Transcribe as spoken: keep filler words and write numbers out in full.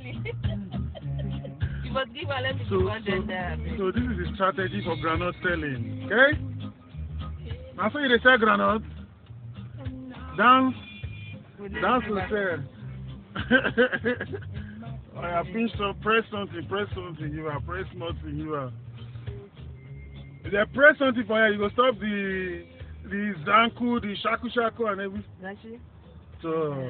Actually, you must give her less so, so, so this is a strategy for granite selling. Okay? Okay. Now so you they sell granite. No. Dance. Dance will sell. I have pinched up, press something, press something, you are, press nothing, you are. If they press something for you, you go stop the the Zanku, the Shaku Shaku and everything. So